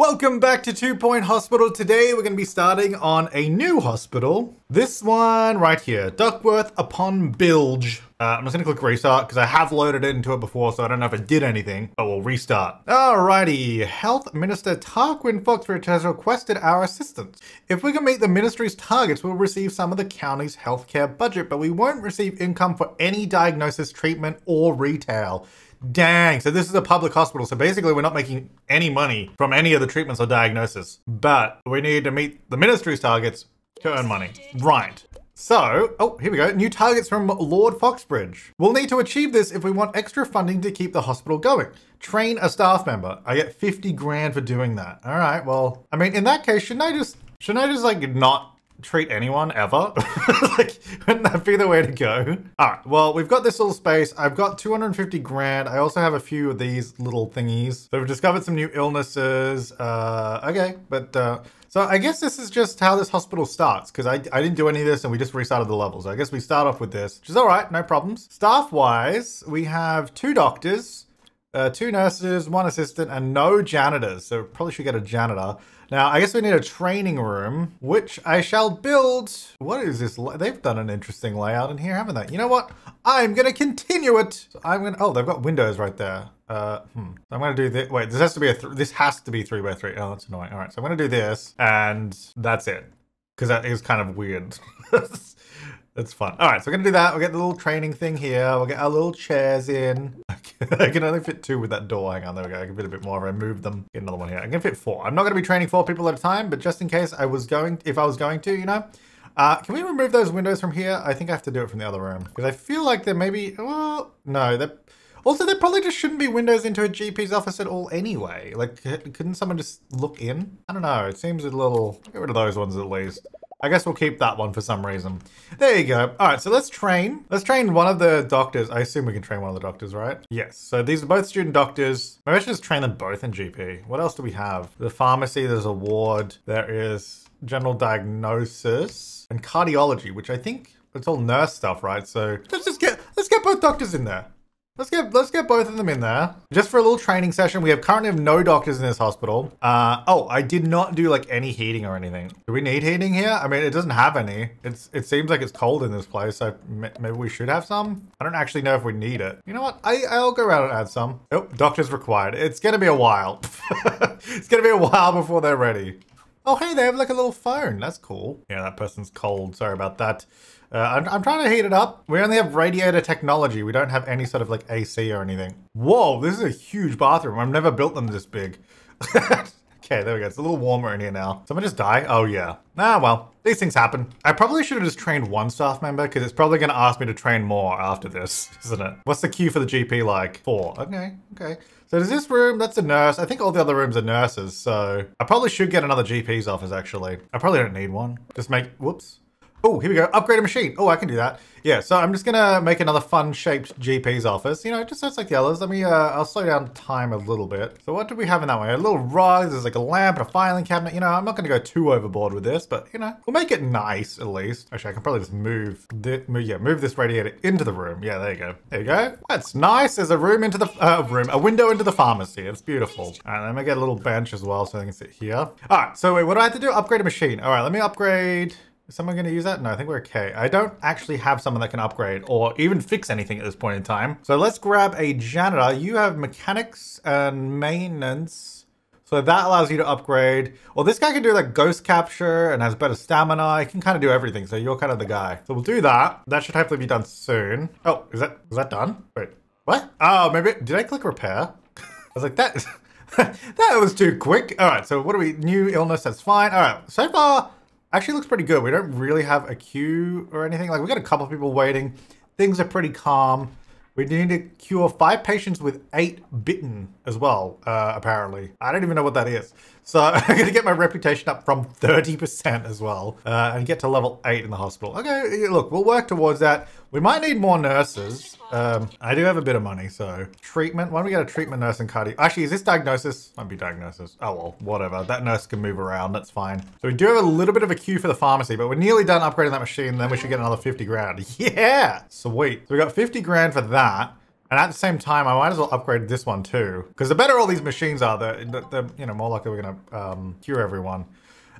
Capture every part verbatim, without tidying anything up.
Welcome back to Two Point Hospital. Today we're going to be starting on a new hospital. This one right here, Duckworth upon Bilge. Uh, I'm just going to click restart because I have loaded into it before, so I don't know if it did anything, but we'll restart. Alrighty, Health Minister Tarquin Foxridge has requested our assistance. If we can meet the ministry's targets, we'll receive some of the county's healthcare budget, but we won't receive income for any diagnosis, treatment, or retail. Dang, so this is a public hospital, so basically we're not making any money from any of the treatments or diagnosis, but we need to meet the ministry's targets to earn money. Right. So, oh, here we go. New targets from Lord Foxbridge. We'll need to achieve this if we want extra funding to keep the hospital going. Train a staff member. I get fifty grand for doing that. All right, well, I mean, in that case, shouldn't I just, shouldn't I just like not treat anyone ever? Like, wouldn't that be the way to go? All right, well, we've got this little space. I've got two hundred fifty grand. I also have a few of these little thingies. So we've discovered some new illnesses. Uh, okay, but uh, so I guess this is just how this hospital starts, because I, I didn't do any of this and we just restarted the level. So I guess we start off with this, which is all right, no problems. Staff-wise, we have two doctors, uh, two nurses, one assistant, and no janitors. So probably should get a janitor. Now, I guess we need a training room, which I shall build. What is this? They've done an interesting layout in here, haven't they? You know what? I'm gonna continue it. So I'm gonna, oh, they've got windows right there. Uh, hmm. So I'm gonna do this. Wait, this has to be a, th this has to be three by three. Oh, that's annoying. All right, so I'm gonna do this and that's it. Cause that is kind of weird. That's fun. All right, so we're gonna do that. We'll get the little training thing here. We'll get our little chairs in. I can only fit two with that door. Hang on, there we go. I can fit a bit more. I move them. Get another one here. I can fit four. I'm not gonna be training four people at a time, but just in case I was going, if I was going to, you know. Uh, can we remove those windows from here? I think I have to do it from the other room because I feel like there may be, well, no. That also, there probably just shouldn't be windows into a G P's office at all anyway. Like, couldn't someone just look in? I don't know. It seems a little, get rid of those ones at least. I guess we'll keep that one for some reason. There you go. All right, so let's train. Let's train one of the doctors. I assume we can train one of the doctors, right? Yes, so these are both student doctors. Maybe I should just train them both in G P. What else do we have? The pharmacy, there's a ward. There is general diagnosis and cardiology, which I think it's all nurse stuff, right? So let's just get, let's get both doctors in there. Let's get, let's get both of them in there. Just for a little training session, we have currently have no doctors in this hospital. Uh, oh, I did not do like any heating or anything. Do we need heating here? I mean, it doesn't have any. It's, it seems like it's cold in this place, so maybe we should have some. I don't actually know if we need it. You know what? I, I'll go around and add some. Oh, doctors required. It's gonna be a while. It's gonna be a while before they're ready. Oh, hey, they have like a little phone. That's cool. Yeah, that person's cold. Sorry about that. Uh, I'm, I'm trying to heat it up. We only have radiator technology. We don't have any sort of like A C or anything. Whoa, this is a huge bathroom. I've never built them this big. Okay, there we go. It's a little warmer in here now. Someone just die? Oh yeah. Ah, well, these things happen. I probably should have just trained one staff member because it's probably gonna ask me to train more after this, isn't it? What's the queue for the G P like? Four, okay, okay. So there's this room, that's a nurse. I think all the other rooms are nurses. So I probably should get another G P's office actually. I probably don't need one. Just make, whoops. Oh, here we go, upgrade a machine. Oh, I can do that. Yeah, so I'm just gonna make another fun-shaped G P's office. You know, just so it's like the others. Let me, uh, I'll slow down time a little bit. So what do we have in that way? A little rug, there's like a lamp and a filing cabinet. You know, I'm not gonna go too overboard with this, but you know, we'll make it nice at least. Actually, I can probably just move, the, move yeah, move this radiator into the room. Yeah, there you go. There you go. That's nice. There's a room into the, uh, room, a window into the pharmacy. It's beautiful. All right, let me get a little bench as well so I can sit here. All right, so wait, what do I have to do? Upgrade a machine. All right, let me upgrade. Is someone gonna use that? No, I think we're okay. I don't actually have someone that can upgrade or even fix anything at this point in time. So let's grab a janitor. You have mechanics and maintenance. So that allows you to upgrade. Well, this guy can do like ghost capture and has better stamina. He can kind of do everything. So you're kind of the guy. So we'll do that. That should hopefully be done soon. Oh, is that, is that done? Wait, what? Oh, maybe, did I click repair? I was like, that, that was too quick. All right, so what do we, new illness, that's fine. All right, so far, actually looks pretty good. We don't really have a queue or anything. Like we got a couple of people waiting. Things are pretty calm. We need to cure five patients with eight bitten as well, uh, apparently. I don't even know what that is. So I'm gonna get my reputation up from thirty percent as well uh, and get to level eight in the hospital. Okay, look, we'll work towards that. We might need more nurses. Um, I do have a bit of money, so. Treatment, why don't we get a treatment nurse and cardio? Actually, is this diagnosis? Might be diagnosis. Oh, well, whatever. That nurse can move around, that's fine. So we do have a little bit of a queue for the pharmacy, but we're nearly done upgrading that machine, then we should get another fifty grand. Yeah, sweet. So we got fifty grand for that. And at the same time, I might as well upgrade this one too, because the better all these machines are, the, the, the you know, more likely we're gonna um, cure everyone.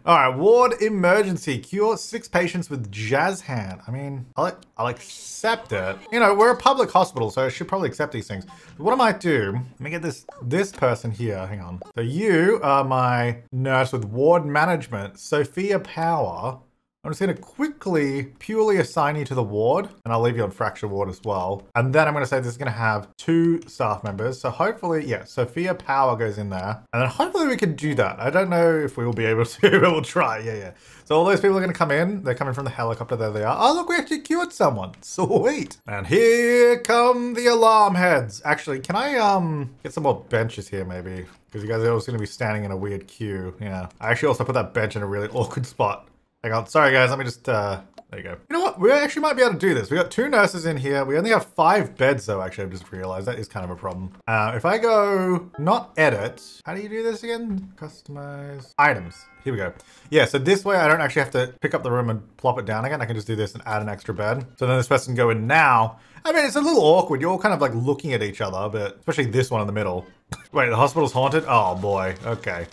All right, ward emergency, cure six patients with jazz hand. I mean, I'll, I'll accept it. You know, we're a public hospital, so I should probably accept these things. But what I might do, let me get this this person here, hang on. So you are my nurse with ward management, Sophia Power. I'm just gonna quickly, purely assign you to the ward, and I'll leave you on fracture ward as well. And then I'm gonna say this is gonna have two staff members. So hopefully, yeah, Sophia Power goes in there. And then hopefully we can do that. I don't know if we will be able to, but we'll try, yeah, yeah. So all those people are gonna come in. They're coming from the helicopter, there they are. Oh, look, we actually cured someone, sweet. And here come the alarm heads. Actually, can I um get some more benches here maybe? Because you guys are always gonna be standing in a weird queue, yeah. I actually also put that bench in a really awkward spot. Hang on, sorry guys, let me just, uh, there you go. You know what, we actually might be able to do this. We got two nurses in here. We only have five beds though, actually, I've just realized that is kind of a problem. Uh, if I go, not edit, how do you do this again? Customize items, here we go. Yeah, so this way I don't actually have to pick up the room and plop it down again. I can just do this and add an extra bed. So then this person can go in now. I mean, it's a little awkward. You're all kind of like looking at each other, but especially this one in the middle. Wait, the hospital's haunted? Oh boy, okay.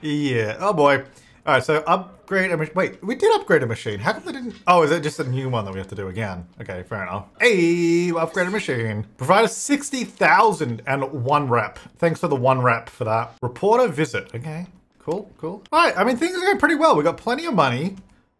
Yeah, oh boy. All right, so upgrade a machine. Wait, we did upgrade a machine. How come they didn't? Oh, is it just a new one that we have to do again? Okay, fair enough. Hey, upgrade a machine. Provider sixty thousand and one rep. Thanks for the one rep for that. Reporter visit. Okay, cool, cool. All right, I mean, things are going pretty well. We got plenty of money.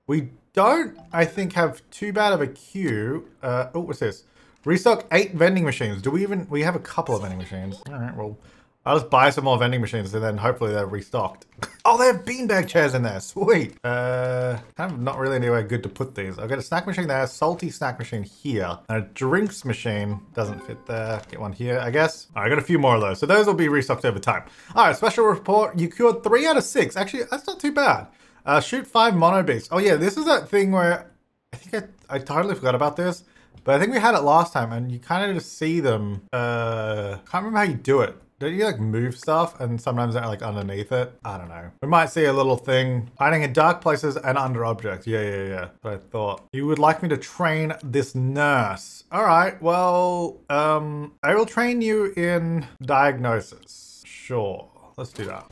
We don't, I think, have too bad of a queue. Uh, oh, what's this? Restock eight vending machines. Do we even, we have a couple of vending machines. All right, well. I'll just buy some more vending machines and then hopefully they're restocked. Oh, they have beanbag chairs in there, sweet. Uh, kind of not really anywhere good to put these. I'll get a snack machine there, salty snack machine here, and a drinks machine doesn't fit there. Get one here, I guess. All right, I got a few more of those. So those will be restocked over time. All right, special report, you cured three out of six. Actually, that's not too bad. Uh, shoot five mono beasts. Oh yeah, this is that thing where, I think I, I totally forgot about this, but I think we had it last time and you kind of just see them. Uh, can't remember how you do it. Don't you like move stuff and sometimes they're like underneath it? I don't know. We might see a little thing hiding in dark places and under objects. Yeah, yeah, yeah. But I thought you would like me to train this nurse. All right, well, um, I will train you in diagnosis. Sure, let's do that.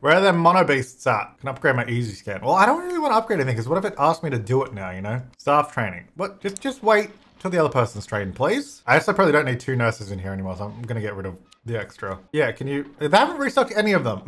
Where are their mono beasts at? Can I upgrade my easy scan? Well, I don't really want to upgrade anything because what if it asked me to do it now, you know? Staff training. What? Just, just wait till the other person's trained, please. I also probably don't need two nurses in here anymore, so I'm gonna get rid of the extra. Yeah, can you, they haven't restocked any of them.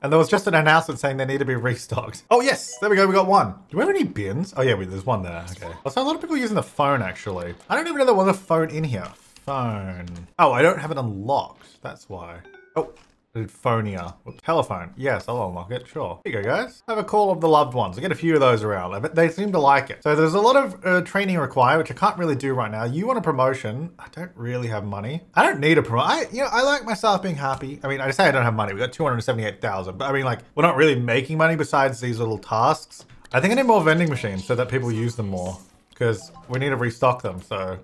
And there was just an announcement saying they need to be restocked. Oh yes, there we go, we got one. Do we have any bins? Oh yeah, we, there's one there, okay. I saw a lot of people using the phone actually. I don't even know there was a phone in here. Phone. Oh, I don't have it unlocked, that's why. Oh, I did phonia, or telephone. Yes, I'll unlock it, sure. Here you go guys. Have a call of the loved ones. I get a few of those around. They seem to like it. So there's a lot of uh, training required, which I can't really do right now. You want a promotion. I don't really have money. I don't need a promotion. You know, I like my staff being happy. I mean, I say I don't have money. We got two hundred seventy-eight thousand, but I mean like, we're not really making money besides these little tasks. I think I need more vending machines so that people use them more because we need to restock them, so.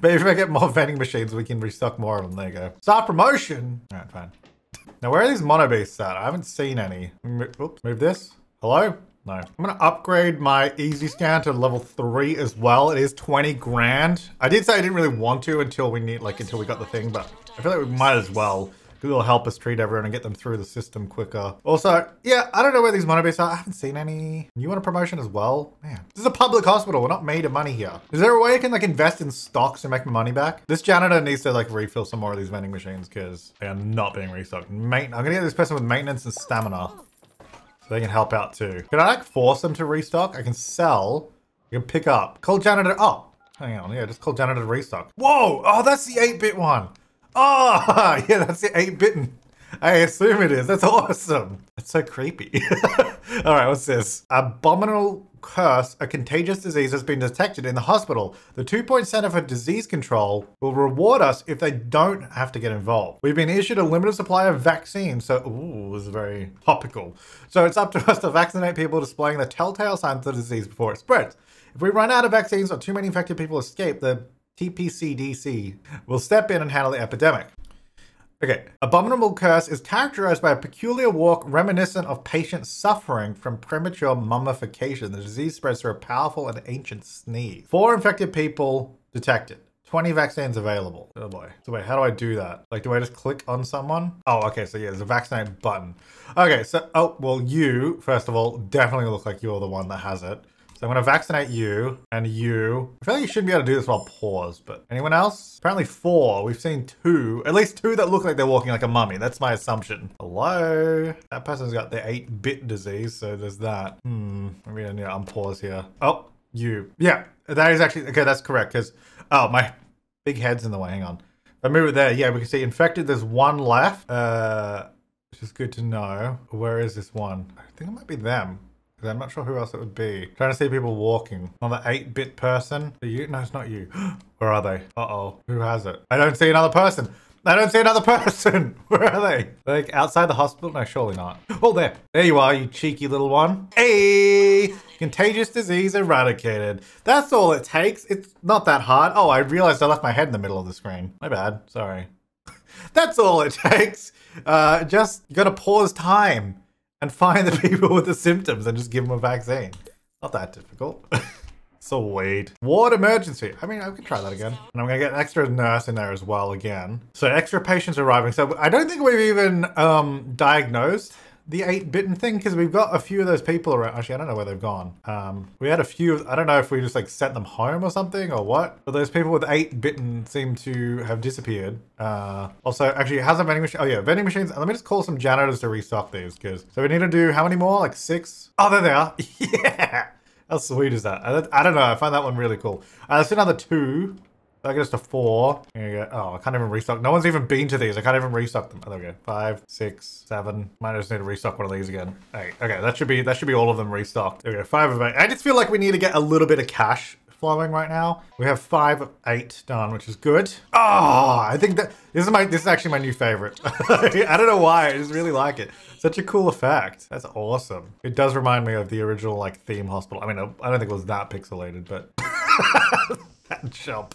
But if I get more vending machines, we can restock more of them. There you go. Start promotion. All right, fine. Now, where are these mono beasts at? I haven't seen any. Mo oops, move this. Hello? No. I'm gonna upgrade my easy scan to level three as well. It is twenty grand. I did say I didn't really want to until we need, like, until we got the thing, but I feel like we might as well. It'll help us treat everyone and get them through the system quicker. Also, yeah, I don't know where these mono beasts are. I haven't seen any. You want a promotion as well? Man, this is a public hospital. We're not made of money here. Is there a way I can like invest in stocks and make my money back? This janitor needs to like refill some more of these vending machines because they are not being restocked. Main I'm gonna get this person with maintenance and stamina so they can help out too. Can I like force them to restock? I can sell, I can pick up. Call janitor, oh, hang on. Yeah, just call janitor to restock. Whoa, oh, that's the eight bit one. Oh, yeah, that's the eight bitten. I assume it is. That's awesome. That's so creepy. All right, what's this? Abominable curse, a contagious disease has been detected in the hospital. The Two Point Center for Disease Control will reward us if they don't have to get involved. We've been issued a limited supply of vaccines, so, ooh, this is very topical. So it's up to us to vaccinate people displaying the telltale signs of the disease before it spreads. If we run out of vaccines or too many infected people escape, the T P C D C will step in and handle the epidemic. Okay, abominable curse is characterized by a peculiar walk reminiscent of patients suffering from premature mummification. The disease spreads through a powerful and ancient sneeze. Four infected people detected. twenty vaccines available. Oh boy. So wait, how do I do that? Like, do I just click on someone? Oh, okay. So yeah, there's a vaccinate button. Okay. So, oh, well, you, first of all, definitely look like you're the one that has it. So I'm going to vaccinate you and you. I feel like you should be able to do this while paused, but anyone else? Apparently four. We've seen two, at least two that look like they're walking like a mummy. That's my assumption. Hello? That person's got the eight bit disease. So there's that. Hmm. I mean, I need to unpause here. Oh, you. Yeah, that is actually, okay, that's correct. Because, oh, my big head's in the way. Hang on. If I move it there, yeah, we can see infected. There's one left, uh, which is good to know. Where is this one? I think it might be them. I'm not sure who else it would be. Trying to see people walking. Another eight bit person. Are you? No, it's not you. Where are they? Uh-oh. Who has it? I don't see another person. I don't see another person. Where are they? Like outside the hospital? No, surely not. Oh, there. There you are, you cheeky little one. Hey! Contagious disease eradicated. That's all it takes. It's not that hard. Oh, I realized I left my head in the middle of the screen. My bad. Sorry. That's all it takes. Uh, just you gotta pause time. And find the people with the symptoms and just give them a vaccine. Not that difficult. So wait. Ward emergency. I mean, I can try that again. And I'm going to get an extra nurse in there as well again. So extra patients arriving. So I don't think we've even um, diagnosed the eight bitten thing because we've got a few of those people around. Actually, I don't know where they've gone. Um, we had a few, I don't know if we just like sent them home or something or what, but those people with eight bitten seem to have disappeared. Uh, also, actually, how's the vending machine? Oh yeah, vending machines. Let me just call some janitors to restock these because, so we need to do how many more? Like six? Oh, there they are. Yeah. How sweet is that? I, I don't know. I find that one really cool. Uh, let's do another two. That goes to four. Here you go. Oh, I can't even restock. No one's even been to these. I can't even restock them. Oh, there we go. Five, six, seven. Might just need to restock one of these again. Eight. Okay, that should be that should be all of them restocked. There we go. Five of eight. I just feel like we need to get a little bit of cash flowing right now. We have five of eight done, which is good. Oh, I think that this is my this is actually my new favorite. I don't know why. I just really like it. Such a cool effect. That's awesome. It does remind me of the original like Theme Hospital. I mean, I don't think it was that pixelated, but that jump.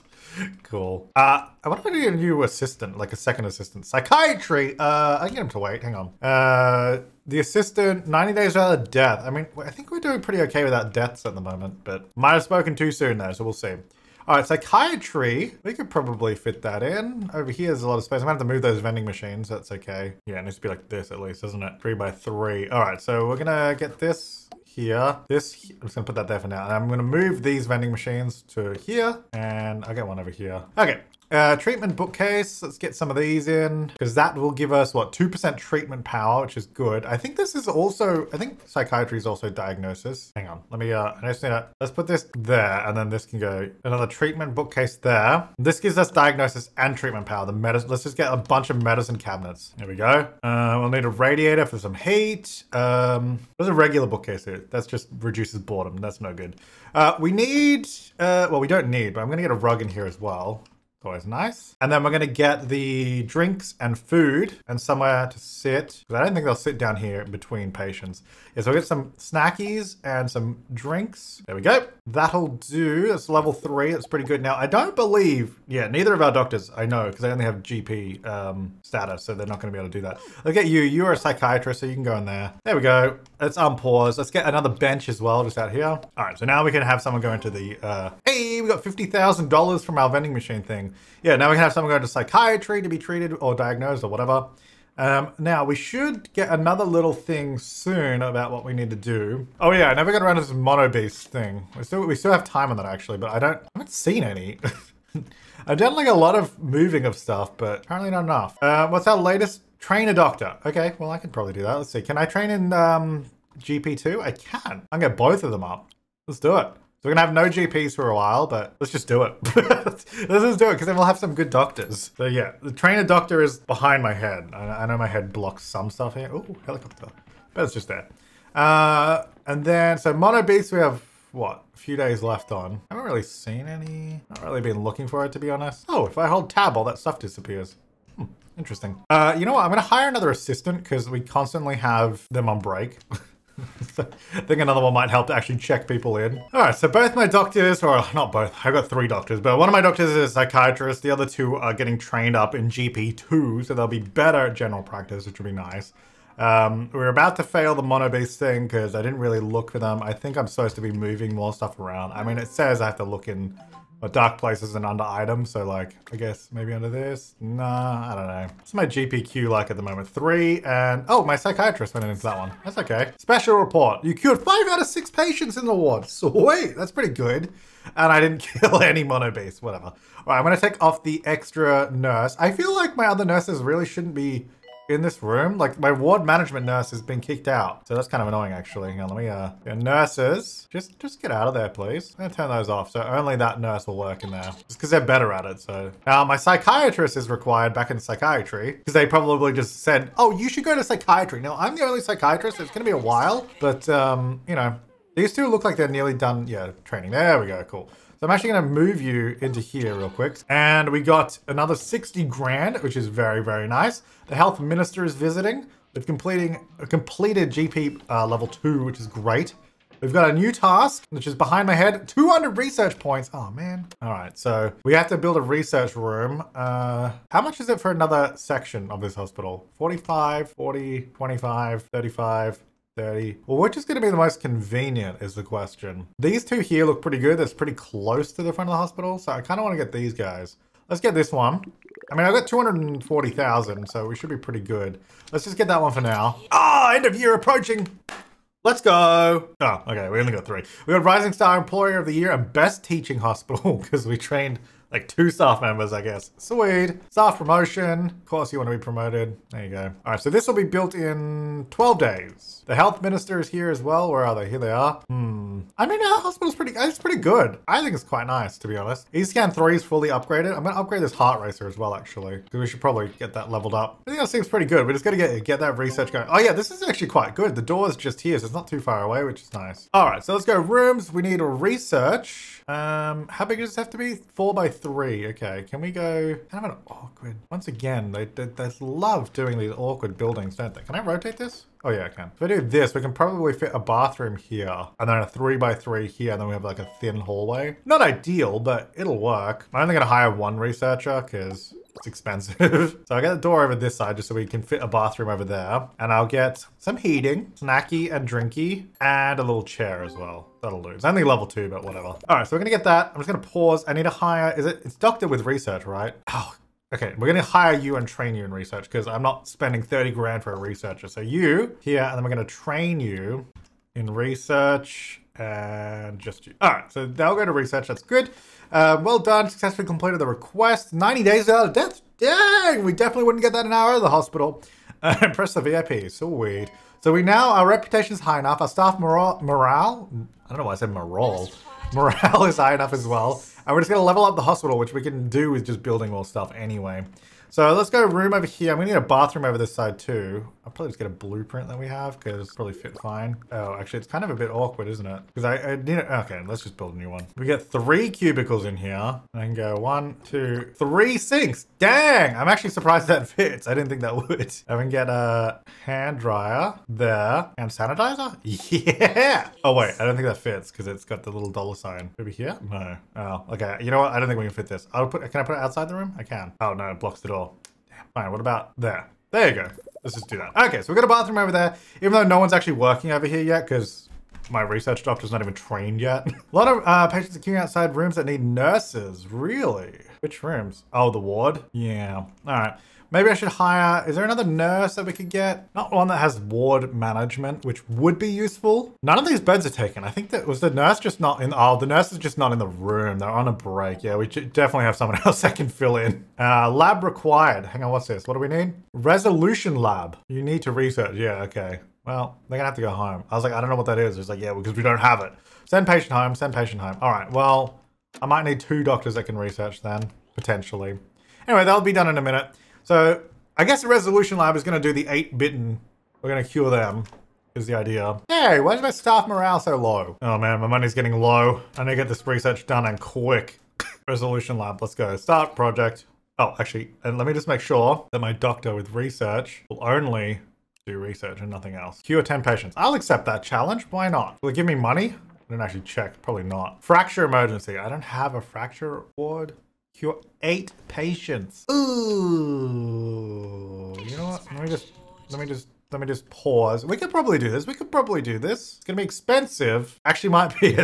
Cool. Uh, I wonder if I need a new assistant, like a second assistant. Psychiatry! Uh, I can get him to wait, hang on. Uh, the assistant, ninety days without death. I mean, I think we're doing pretty okay without deaths at the moment, but might have spoken too soon though, so we'll see. All right, psychiatry. We could probably fit that in. Over here, there's a lot of space. I'm gonna have to move those vending machines, that's okay. Yeah, it needs to be like this at least, doesn't it? Three by three. All right, so we're gonna get this. Here, this, I'm just gonna put that there for now. And I'm gonna move these vending machines to here and I'll get one over here. Okay, uh, treatment bookcase. Let's get some of these in because that will give us what, two percent treatment power, which is good. I think this is also, I think psychiatry is also diagnosis. Hang on, let me, uh, I just need to, let's put this there and then this can go, another treatment bookcase there. This gives us diagnosis and treatment power. The medicine, let's just get a bunch of medicine cabinets. There we go. Uh, we'll need a radiator for some heat. Um, there's a regular bookcase here. That's just reduces boredom. That's no good. Uh, we need, uh, well, we don't need, but I'm gonna get a rug in here as well. Always nice. And then we're gonna get the drinks and food and somewhere to sit. I don't think they'll sit down here between patients. Yeah, so we'll get some snackies and some drinks. There we go. That'll do. That's level three. That's pretty good. Now, I don't believe, yeah, neither of our doctors, I know, because they only have G P um, status, so they're not gonna be able to do that. Look at you. You're a psychiatrist, so you can go in there. There we go. Let's unpause. Let's get another bench as well, just out here. All right, so now we can have someone go into the, uh, hey, we got fifty thousand dollars from our vending machine thing. Yeah, now we can have someone go to psychiatry to be treated or diagnosed or whatever. Um, now we should get another little thing soon about what we need to do. Oh yeah, I never got around to this mono beast thing. We still we still have time on that actually, but I don't I haven't seen any. I've done like a lot of moving of stuff, but apparently not enough. Uh, what's our latest? Train a doctor. Okay, well I can probably do that. Let's see. Can I train in um, G P two? I can. I'm gonna get both of them up. Let's do it. So we're gonna have no G Ps for a while, but let's just do it. Let's just do it, because then we'll have some good doctors. So yeah, the trainer doctor is behind my head. I, I know my head blocks some stuff here. Oh, helicopter. But it's just there. Uh, and then, so Mono Beast, we have, what, a few days left on. I haven't really seen any. Not really been looking for it, to be honest. Oh, if I hold tab, all that stuff disappears. Hmm, interesting. Uh, you know what, I'm gonna hire another assistant, because we constantly have them on break. So I think another one might help to actually check people in. All right, so both my doctors, or not both, I've got three doctors, but one of my doctors is a psychiatrist. The other two are getting trained up in G P two, so they'll be better at general practice, which would be nice. Um, we're about to fail the mono beast thing because I didn't really look for them. I think I'm supposed to be moving more stuff around. I mean, it says I have to look in But dark place isn't under items, so like, I guess maybe under this? Nah, I don't know. What's my G P Q like at the moment? Three and, oh, my psychiatrist went into that one. That's okay. Special report. You cured five out of six patients in the ward. Sweet, that's pretty good. And I didn't kill any mono beasts, whatever. All right, I'm gonna take off the extra nurse. I feel like my other nurses really shouldn't be in this room. Like, my ward management nurse has been kicked out. So that's kind of annoying, actually. Hang on, let me, uh, yeah, nurses. Just, just get out of there, please. I'm gonna turn those off. So only that nurse will work in there. Just because they're better at it, so. Now, my psychiatrist is required back in psychiatry because they probably just said, oh, you should go to psychiatry. Now, I'm the only psychiatrist. So it's gonna be a while, but, um, you know, these two look like they're nearly done, yeah, training. There we go, cool. So I'm actually gonna move you into here real quick. And we got another sixty grand, which is very, very nice. The health minister is visiting. We've completing a completed G P uh, level two, which is great. We've got a new task, which is behind my head, two hundred research points. Oh man. All right, so we have to build a research room. Uh, how much is it for another section of this hospital? forty-five, forty, twenty-five, thirty-five, thirty. Well, which is going to be the most convenient is the question. These two here look pretty good. That's pretty close to the front of the hospital. So I kind of want to get these guys. Let's get this one. I mean, I've got two hundred forty thousand, so we should be pretty good. Let's just get that one for now. Ah, oh, end of year approaching. Let's go. Oh, okay. We only got three. We got Rising Star Employer of the Year and Best Teaching Hospital because we trained like two staff members, I guess. Sweet. Staff promotion. Of course, you want to be promoted. There you go. All right, so this will be built in twelve days. The health minister is here as well. Where are they? Here they are. Hmm. I mean, our hospital's pretty, it's pretty good. I think it's quite nice, to be honest. E scan three is fully upgraded. I'm going to upgrade this heart racer as well, actually, because we should probably get that leveled up. I think that seems pretty good. We're just going to get, get that research going. Oh, yeah, this is actually quite good. The door's just here, so it's not too far away, which is nice. All right, so let's go rooms. We need a research. Um, how big does this have to be? Four by three. Okay, can we go kind of an awkward? Once again, they, they, they love doing these awkward buildings, don't they? Can I rotate this? Oh yeah, I can. If I do this, we can probably fit a bathroom here and then a three by three here. And then we have like a thin hallway. Not ideal, but it'll work. I'm only going to hire one researcher because it's expensive. So I get the door over this side just so we can fit a bathroom over there. And I'll get some heating, snacky and drinky, and a little chair as well. That'll do. It's only level two, but whatever. All right, so we're going to get that. I'm just going to pause. I need to hire, is it, it's doctor with research, right? Oh, okay, we're gonna hire you and train you in research because I'm not spending thirty grand for a researcher. So you here, and then we're gonna train you in research and just you. All right, so they'll go to research, that's good. Uh, well done, successfully completed the request. ninety days without a death, dang! We definitely wouldn't get that in our other hospital. Uh, press the V I P, sweet. So we now, our reputation is high enough, our staff morale, morale, I don't know why I said morale. Morale is high enough as well. And we're just gonna level up the hospital, which we can do with just building more stuff anyway. So let's go room over here. I'm gonna need a bathroom over this side too. I'll probably just get a blueprint that we have because it's probably fit fine. Oh, actually it's kind of a bit awkward, isn't it? Because I, I need it. Okay, let's just build a new one. We get three cubicles in here. I can go one, two, three sinks. Dang, I'm actually surprised that fits. I didn't think that would. I can get a hand dryer there and sanitizer. Yeah. Oh wait, I don't think that fits because it's got the little dollar sign over here. No. Oh, okay. You know what? I don't think we can fit this. I'll put, can I put it outside the room? I can. Oh no, it blocks the door. Fine, what about there? There you go. Let's just do that. Okay, so we've got a bathroom over there, even though no one's actually working over here yet because my research doctor's not even trained yet. A lot of uh, patients are queuing outside rooms that need nurses, really? Which rooms? Oh, the ward? Yeah, all right. Maybe I should hire, is there another nurse that we could get? Not one that has ward management, which would be useful. None of these beds are taken. I think that, was the nurse just not in, oh, the nurse is just not in the room. They're on a break. Yeah, we definitely have someone else that can fill in. Uh, lab required. Hang on, what's this? What do we need? Resolution lab. You need to research. Yeah, okay. Well, they're gonna have to go home. I was like, I don't know what that is. It's like, yeah, because we don't have it. Send patient home, send patient home. All right, well, I might need two doctors that can research then, potentially. Anyway, that'll be done in a minute. So I guess the resolution lab is going to do the eight bitten. We're going to cure them is the idea. Hey, why is my staff morale so low? Oh man, my money's getting low. I need to get this research done and quick. Resolution lab, let's go. Start project. Oh, actually, and let me just make sure that my doctor with research will only do research and nothing else. Cure ten patients. I'll accept that challenge. Why not? Will it give me money? I didn't actually check. Probably not. Fracture emergency. I don't have a fracture ward. Cure eight patients. Ooh, you know what? Let me just, let me just Let me just pause. We could probably do this. We could probably do this. It's gonna be expensive. Actually might be,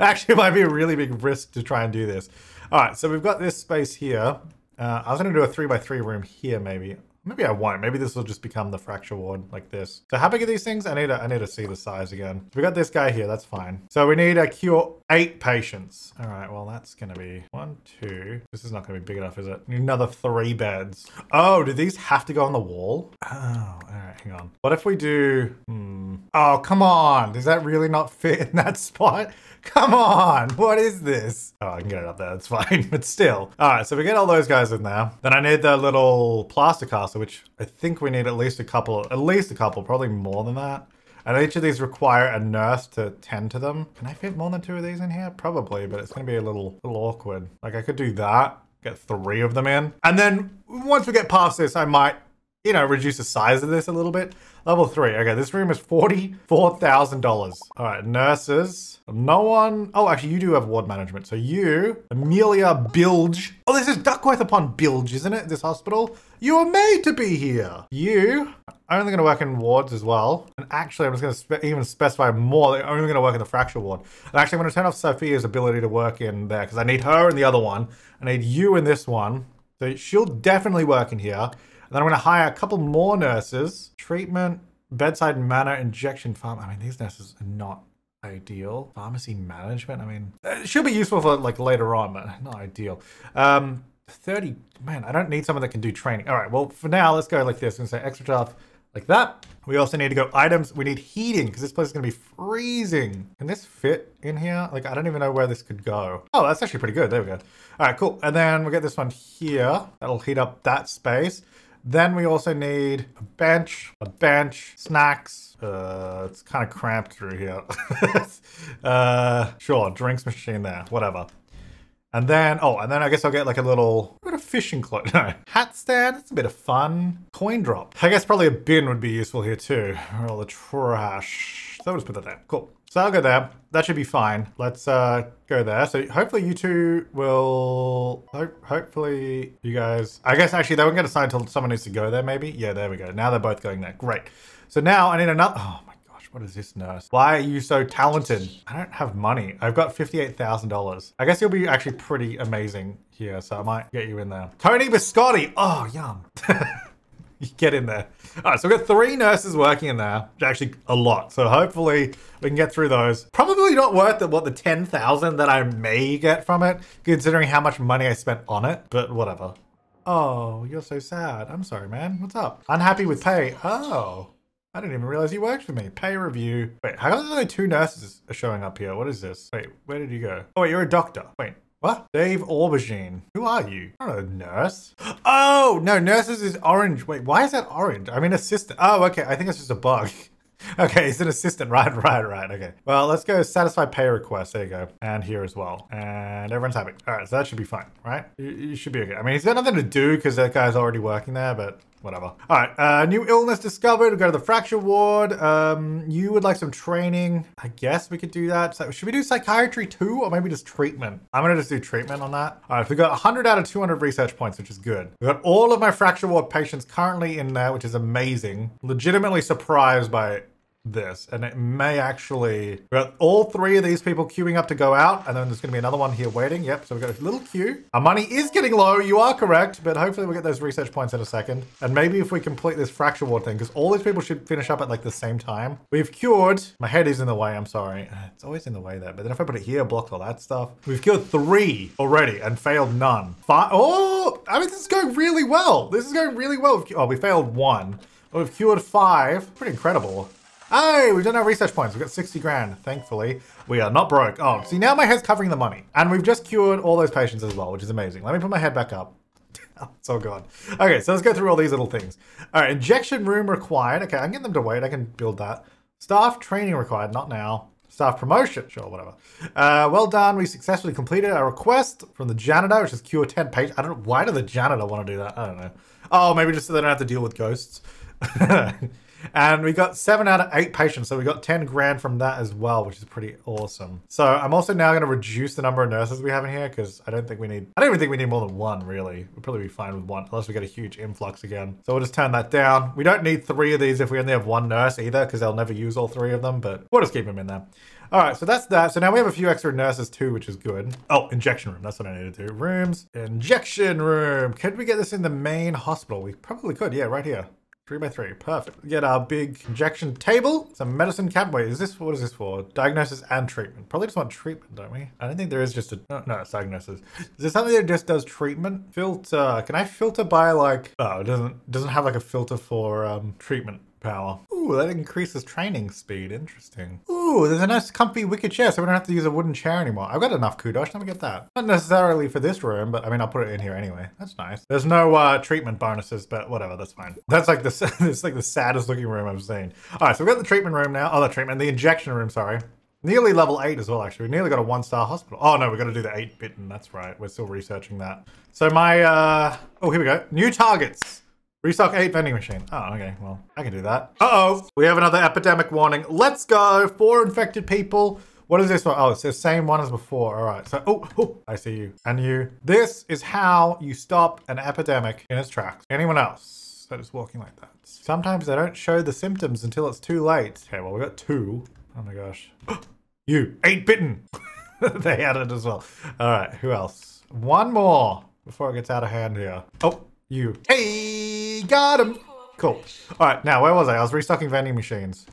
actually might be a really big risk to try and do this. All right, so we've got this space here. Uh, I was gonna do a three by three room here maybe. Maybe I won't. Maybe this will just become the fracture ward like this. So how big are these things? I need to, I need to see the size again. We got this guy here. That's fine. So we need to cure eight patients. All right. Well, that's going to be one, two. This is not going to be big enough, is it? Another three beds. Oh, do these have to go on the wall? Oh, all right. Hang on. What if we do... Hmm. Oh, come on. Does that really not fit in that spot? Come on. What is this? Oh, I can get it up there. That's fine. But still. All right. So we get all those guys in there. Then I need the little plaster cast, which I think we need at least a couple, at least a couple, probably more than that. And each of these require a nurse to tend to them. Can I fit more than two of these in here? Probably, but it's going to be a little, little awkward. Like I could do that, get three of them in. And then once we get past this, I might, you know, reduce the size of this a little bit. Level three. Okay, this room is forty-four thousand dollars. All right, nurses. No one. Oh, actually, you do have ward management. So you, Amelia Bilge. Oh, this is Duckworth upon Bilge, isn't it? This hospital. You are made to be here. You are only going to work in wards as well. And actually, I'm just going to spe even specify more. They're only going to work in the fracture ward. And actually, I'm going to turn off Sophia's ability to work in there because I need her in the other one. I need you in this one. So she'll definitely work in here. And then I'm going to hire a couple more nurses. Treatment, bedside manner, injection farm. I mean, these nurses are not ideal. Pharmacy management. I mean, it should be useful for like later on, but not ideal. Um, thirty, man, I don't need someone that can do training. All right, well, for now, let's go like this. I'm going to say extra tough like that. We also need to go items. We need heating because this place is going to be freezing. Can this fit in here? Like, I don't even know where this could go. Oh, that's actually pretty good. There we go. All right, cool. And then we'll get this one here. That'll heat up that space. Then we also need a bench, a bench, snacks. Uh, it's kind of cramped through here. uh, sure, drinks machine there, whatever. And then, oh, and then I guess I'll get like a little, a bit of fishing clothes. No, hat stand, that's a bit of fun. Coin drop. I guess probably a bin would be useful here too. All the trash. So I'll just put that there, cool. So I'll go there. That should be fine. Let's uh, go there. So hopefully you two will... Ho hopefully you guys... I guess actually they won't get assigned until someone needs to go there maybe. Yeah, there we go. Now they're both going there. Great. So now I need another... Oh my gosh, what is this nurse? Why are you so talented? I don't have money. I've got fifty-eight thousand dollars. I guess you'll be actually pretty amazing here. So I might get you in there. Tony Biscotti. Oh, yum. You get in there. All right, so we've got three nurses working in there, which is actually a lot. So hopefully we can get through those. Probably not worth it, what, the ten thousand that I may get from it, considering how much money I spent on it, but whatever. Oh, you're so sad. I'm sorry, man. What's up? Unhappy with pay. Oh, I didn't even realize you worked for me. Pay review. Wait, how come there's only two nurses are showing up here? What is this? Wait, where did you go? Oh, wait, you're a doctor. Wait. What? Dave Aubergine. Who are you? I'm not a nurse. Oh, no, nurses is orange. Wait, why is that orange? I mean, assistant. Oh, okay. I think it's just a bug. Okay, it's an assistant. Right, right, right. Okay. Well, let's go satisfy pay request. There you go. And here as well. And everyone's happy. All right, so that should be fine, right? You, you should be okay. I mean, he's got nothing to do because that guy's already working there, but... whatever. All right, uh, new illness discovered. We go to the fracture ward. Um, you would like some training. I guess we could do that. So should we do psychiatry too, or maybe just treatment? I'm gonna just do treatment on that. All right, we got one hundred out of two hundred research points, which is good. We've got all of my fracture ward patients currently in there, which is amazing. Legitimately surprised by this, and it may actually, we've got all three of these people queuing up to go out, and then there's gonna be another one here waiting. Yep, so we've got a little queue. Our money is getting low, you are correct, but hopefully we'll get those research points in a second. And maybe if we complete this fracture ward thing, because all these people should finish up at like the same time. We've cured, my head is in the way, I'm sorry. It's always in the way there, but then if I put it here, blocks all that stuff. We've cured three already and failed none. Five, oh, I mean, this is going really well. This is going really well. Oh, we failed one, but we've cured five, pretty incredible. Hey, we've done our research points. We've got sixty grand, thankfully. We are not broke. Oh, see, now my head's covering the money. And we've just cured all those patients as well, which is amazing. Let me put my head back up. It's all gone. Okay, so let's go through all these little things. All right, injection room required. Okay, I can get them to wait. I can build that. Staff training required, not now. Staff promotion, sure, whatever. Uh, well done, we successfully completed our request from the janitor, which is cure ten patients. I don't know, why did the janitor want to do that? I don't know. Oh, maybe just so they don't have to deal with ghosts. And we got seven out of eight patients, so we got ten grand from that as well, which is pretty awesome. So I'm also now going to reduce the number of nurses we have in here, because I don't think we need, I don't even think we need more than one, really. We'll probably be fine with one, unless we get a huge influx again. So we'll just turn that down. We don't need three of these if we only have one nurse either, because they'll never use all three of them, but we'll just keep them in there. All right, so that's that. So now we have a few extra nurses too, which is good. Oh, injection room, that's what I needed to do. Rooms, injection room. Could we get this in the main hospital? We probably could, yeah, right here. Three by three, perfect. Get our big injection table, some medicine cabinet. Wait, is this, what is this for? Diagnosis and treatment. Probably just want treatment, don't we? I don't think there is just a, no, no, it's diagnosis. Is there something that just does treatment? Filter, can I filter by like, oh, it doesn't, doesn't have like a filter for um, treatment power. Ooh, that increases training speed, interesting. Ooh, there's a nice comfy wicker chair, so we don't have to use a wooden chair anymore. I've got enough kudosh, let me get that. Not necessarily for this room, but I mean, I'll put it in here anyway. That's nice. There's no uh, treatment bonuses, but whatever, that's fine. That's like the, it's like the saddest looking room I've seen. All right, so we've got the treatment room now. Oh, the treatment, the injection room, sorry. Nearly level eight as well, actually. We nearly got a one-star hospital. Oh no, we got to do the eight bitten, that's right. We're still researching that. So my, uh, oh, here we go. New targets. Restock eight vending machine. Oh, okay, well, I can do that. Uh-oh, we have another epidemic warning. Let's go, four infected people. What is this one? Oh, it's the same one as before. All right, so, oh, oh, I see you, and you. This is how you stop an epidemic in its tracks. Anyone else that is walking like that? Sometimes they don't show the symptoms until it's too late. Okay, well, we got two. Oh my gosh. You, eight bitten. They had it as well. All right, who else? One more before it gets out of hand here. Oh, you. Hey, got him. Cool. All right, now where was I? I was restocking vending machines.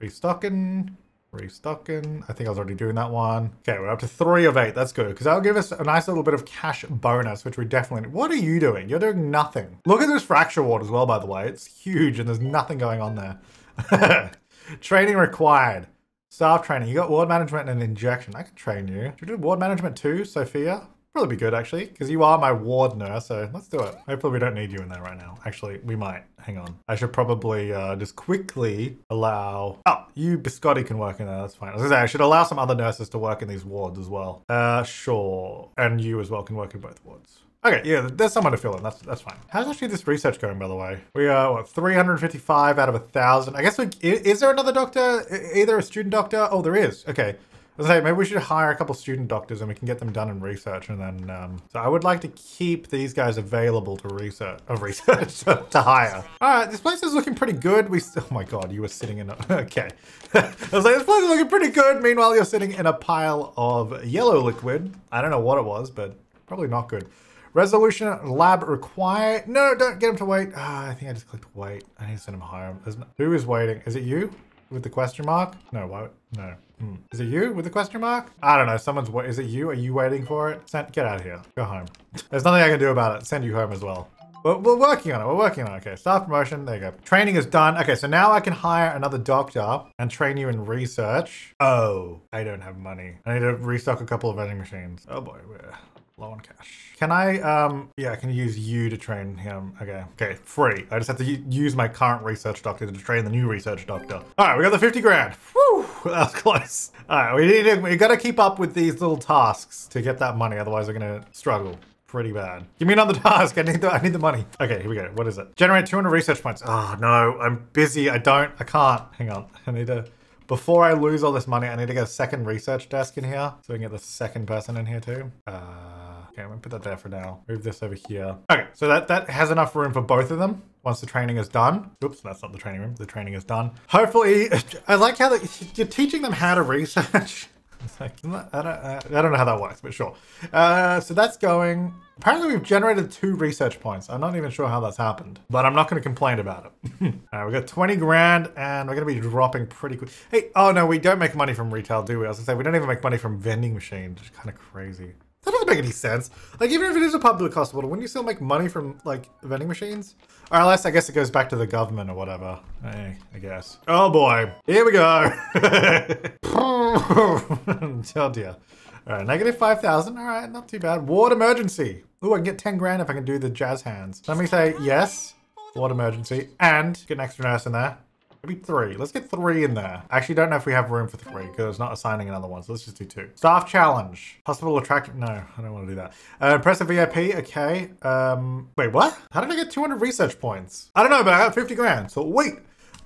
restocking, restocking. I think I was already doing that one. Okay, we're up to three of eight. That's good, because that'll give us a nice little bit of cash bonus, which we definitely need. What are you doing? You're doing nothing. Look at this fracture ward as well, by the way. It's huge and there's nothing going on there. Training required. Staff training. You got ward management and an injection. I could train you. Should we do ward management too, Sophia? Probably be good actually, because you are my ward nurse, so let's do it. Hopefully we don't need you in there right now. Actually, we might. Hang on. I should probably uh, just quickly allow... Oh, you Biscotti can work in there, that's fine. I was gonna say, I should allow some other nurses to work in these wards as well. Uh, sure. And you as well can work in both wards. Okay, yeah, there's someone to fill in, that's that's fine. How's actually this research going, by the way? We are, what, three hundred fifty-five out of a thousand. I guess we... Is there another doctor? Either a student doctor? Oh, there is. Okay. I was like, maybe we should hire a couple student doctors and we can get them done in research and then, um, so I would like to keep these guys available to research, of research, to, to hire. All right, this place is looking pretty good. We, oh my God, you were sitting in a, okay. I was like, this place is looking pretty good. Meanwhile, you're sitting in a pile of yellow liquid. I don't know what it was, but probably not good. Resolution lab required. No, don't get him to wait. Ah, I think I just clicked wait. I need to send him home. There's no, who is waiting? Is it you? With the question mark? No, why? No. Hmm. Is it you with the question mark? I don't know. Someone's wait. Is it you? Are you waiting for it? Send, get out of here. Go home. There's nothing I can do about it. Send you home as well. We're, we're working on it. We're working on it. Okay. Staff promotion. There you go. Training is done. Okay. So now I can hire another doctor and train you in research. Oh, I don't have money. I need to restock a couple of vending machines. Oh boy. We're low on cash. Can I, um, yeah, I can use you to train him. Okay, okay, free. I just have to use my current research doctor to train the new research doctor. All right, we got the fifty grand. Whew, that was close. All right, we need to, we gotta keep up with these little tasks to get that money, otherwise we're gonna struggle pretty bad. Give me another task, I need the, I need the money. Okay, here we go, what is it? Generate two hundred research points. Oh no, I'm busy, I don't, I can't. Hang on, I need to, before I lose all this money, I need to get a second research desk in here, so we can get the second person in here too. Uh. Okay, I'm gonna put that there for now. Move this over here. Okay, so that, that has enough room for both of them once the training is done. Oops, that's not the training room. The training is done. Hopefully, I like how they, you're teaching them how to research. It's like, I don't, I don't know how that works, but sure. Uh, so that's going. Apparently we've generated two research points. I'm not even sure how that's happened, but I'm not gonna complain about it. All right, we got twenty grand and we're gonna be dropping pretty quick. Hey, oh no, we don't make money from retail, do we? I was gonna say, we don't even make money from vending machines, which is kind of crazy. That doesn't make any sense. Like, even if it is a public hospital, wouldn't you still make money from, like, vending machines? Or unless, I guess it goes back to the government or whatever. Hey, I guess. Oh boy, here we go. Oh dear. All right, negative five thousand, all right, not too bad. Ward emergency. Ooh, I can get ten grand if I can do the jazz hands. Let me say yes, ward emergency, and get an extra nurse in there. Maybe three. Let's get three in there. I actually don't know if we have room for three because it's not assigning another one. So let's just do two. Staff challenge. Hospital attract. No, I don't want to do that. Uh, impressive V I P. Okay. Um, wait, what? How did I get two hundred research points? I don't know, but I got fifty grand. So wait.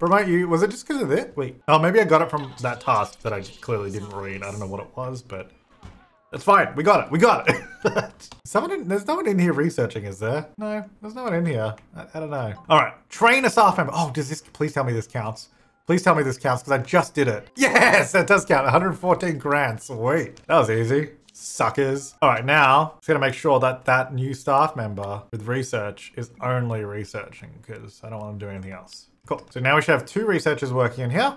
Promote you. Was it just because of that? Wait. Oh, maybe I got it from that task that I clearly didn't read. I don't know what it was, but it's fine. We got it. We got it. Someone in, there's no one in here researching, is there? No, there's no one in here. I, I don't know. All right. Train a staff member. Oh, does this, please tell me this counts. Please tell me this counts because I just did it. Yes, that does count. one hundred fourteen grand. Sweet. That was easy. Suckers. All right, now it's gonna make sure that that new staff member with research is only researching because I don't want them to do anything else. Cool. So now we should have two researchers working in here.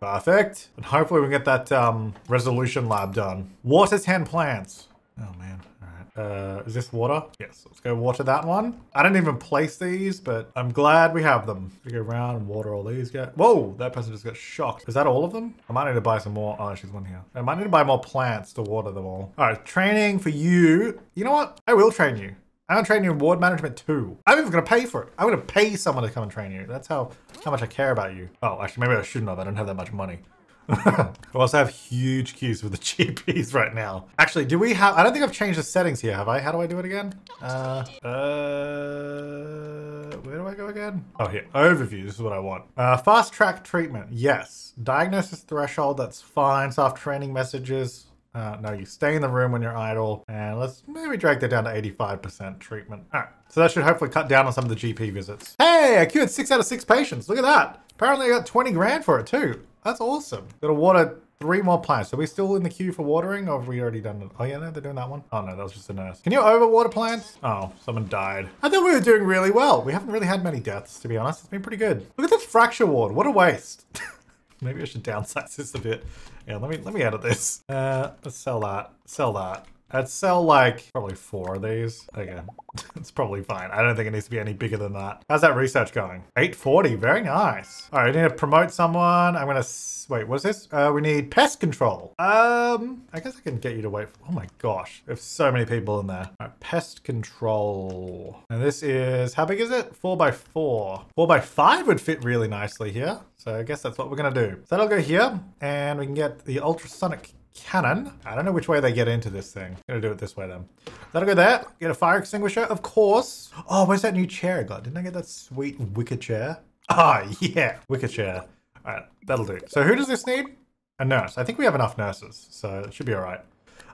Perfect. And hopefully we can get that um, resolution lab done. Water ten plants. Oh man. All right. Uh, is this water? Yes. Let's go water that one. I didn't even place these, but I'm glad we have them. We go around and water all these guys. Whoa, that person just got shocked. Is that all of them? I might need to buy some more. Oh, she's one here. I might need to buy more plants to water them all. All right. Training for you. You know what? I will train you. I'm gonna train you in ward management too. I'm even gonna pay for it. I'm gonna pay someone to come and train you. That's how, how much I care about you. Oh, actually, maybe I shouldn't have. I don't have that much money. I also have huge queues with the G Ps right now. Actually, do we have, I don't think I've changed the settings here, have I? How do I do it again? Uh, uh, where do I go again? Oh, here, overview, this is what I want. Uh, fast track treatment, yes. Diagnosis threshold, that's fine. Soft training messages. Uh, no, you stay in the room when you're idle. And let's maybe drag that down to eighty-five percent treatment. All right, so that should hopefully cut down on some of the G P visits. Hey, I cured six out of six patients. Look at that. Apparently I got twenty grand for it too. That's awesome. Gotta water three more plants. Are we still in the queue for watering or have we already done it? Oh yeah, no, they're doing that one. Oh no, that was just a nurse. Can you overwater plants? Oh, someone died. I thought we were doing really well. We haven't really had many deaths, to be honest. It's been pretty good. Look at this fracture ward. What a waste. Maybe I should downsize this a bit. Yeah, let me let me edit this. Uh, let's sell that. Sell that. I'd sell like probably four of these. Okay, it's probably fine. I don't think it needs to be any bigger than that. How's that research going? eight forty, very nice. All right, I need to promote someone. I'm gonna, s wait, what's this? Uh, we need pest control. Um, I guess I can get you to wait for, oh my gosh. There's so many people in there. All right, pest control. And this is, how big is it? Four by four. Four by five would fit really nicely here. So I guess that's what we're gonna do. So that'll go here and we can get the ultrasonic cannon. I don't know which way they get into this thing. I'm gonna do it this way then. That'll go there. Get a fire extinguisher, of course. Oh, where's that new chair I got? Didn't I get that sweet wicker chair? Ah, oh, yeah, wicker chair. All right, that'll do. So who does this need? A nurse. I think we have enough nurses, so it should be all right.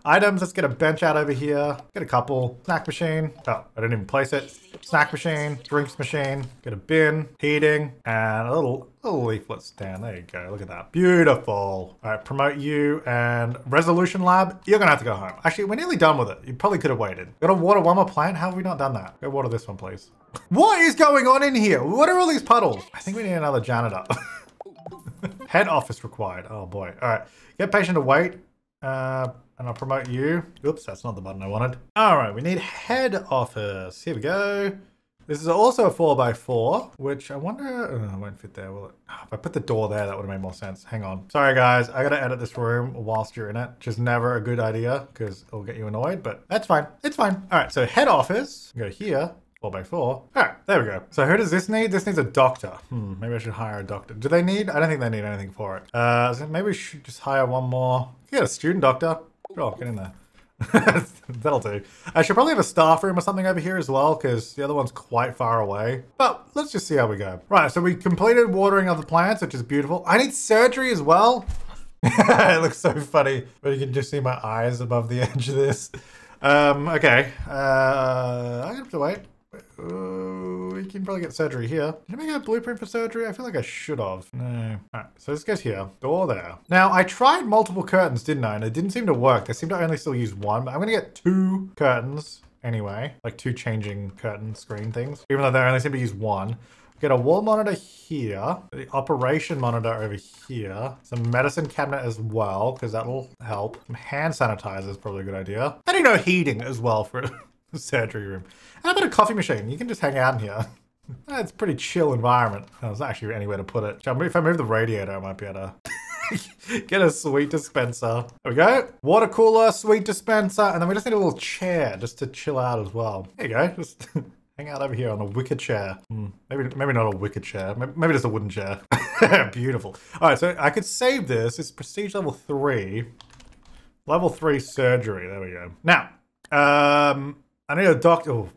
Items, let's get a bench out over here. Get a couple. Snack machine. Oh, I didn't even place it. Snack machine, drinks machine. Get a bin, heating, and a little, little leaflet stand. There you go. Look at that. Beautiful. All right, promote you and resolution lab. You're going to have to go home. Actually, we're nearly done with it. You probably could have waited. Got to water one more plant. How have we not done that? Go water this one, please. What is going on in here? What are all these puddles? I think we need another janitor. Head office required. Oh boy. All right. Get patient to wait. Uh... And I'll promote you. Oops, that's not the button I wanted. All right, we need head office. Here we go. This is also a four by four, which I wonder, oh, it won't fit there, will it? Oh, if I put the door there, that would have made more sense. Hang on. Sorry guys, I gotta edit this room whilst you're in it, which is never a good idea because it'll get you annoyed, but that's fine, it's fine. All right, so head office, go here, four by four. All right, there we go. So who does this need? This needs a doctor. Hmm, maybe I should hire a doctor. Do they need, I don't think they need anything for it. Uh, so maybe we should just hire one more. Yeah, a student doctor. Oh, get in there. That'll do. I should probably have a staff room or something over here as well because the other one's quite far away. But let's just see how we go. Right, so we completed watering of the plants, which is beautiful. I need surgery as well. It looks so funny. But you can just see my eyes above the edge of this. Um, okay. Uh, I have to wait. Uh, we can probably get surgery here. Did I make a blueprint for surgery? I feel like I should have. No. All right, so let's get here. Door there. Now, I tried multiple curtains, didn't I? And it didn't seem to work. They seem to only still use one, but I'm gonna get two curtains anyway. Like two changing curtain screen things. Even though they only seem to use one. Get a wall monitor here, the operation monitor over here, some medicine cabinet as well, because that'll help. Some hand sanitizer is probably a good idea. I don't know, heating as well for surgery room. How about a coffee machine? You can just hang out in here. It's a pretty chill environment. There's actually anywhere to put it. If I move the radiator, I might be able to get a sweet dispenser. There we go. Water cooler, sweet dispenser. And then we just need a little chair just to chill out as well. There you go. Just hang out over here on a wicker chair. Hmm. Maybe maybe not a wicker chair. Maybe, maybe just a wooden chair. Beautiful. All right, so I could save this. It's prestige level three. Level three surgery. There we go. Now, um... I need a doctor. Oh,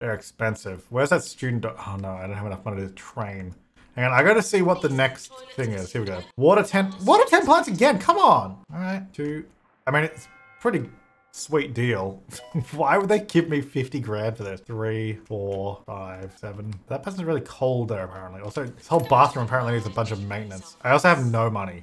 they're expensive. Where's that student? Do oh no, I don't have enough money to train. Hang on, I gotta see what the next thing is. Here we go. Water tent, water tent plants again, come on. All right, two, I mean, it's pretty sweet deal. Why would they give me fifty grand for this? Three, four, five, seven. That person's really cold there apparently. Also, this whole bathroom apparently needs a bunch of maintenance. I also have no money.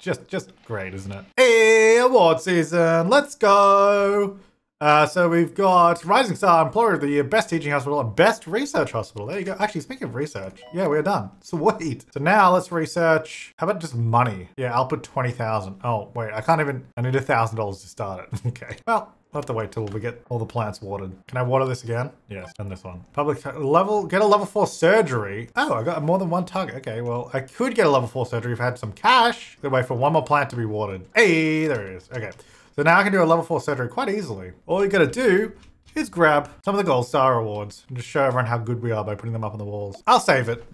just, just great, isn't it? Hey, award season, let's go. Uh, so we've got Rising Star, Employer of the Year, Best Teaching Hospital, and Best Research Hospital. There you go. Actually, speaking of research, yeah, we're done. Sweet. So now let's research. How about just money? Yeah, I'll put twenty thousand. Oh, wait, I can't even, I need a thousand dollars to start it. Okay. Well, I'll have to wait till we get all the plants watered. Can I water this again? Yes, and this one. Public level, get a level four surgery. Oh, I got more than one target. Okay, well, I could get a level four surgery if I had some cash. Then wait for one more plant to be watered. Hey, there it is. Okay. So now I can do a level four surgery quite easily. All you gotta do is grab some of the gold star awards and just show everyone how good we are by putting them up on the walls. I'll save it.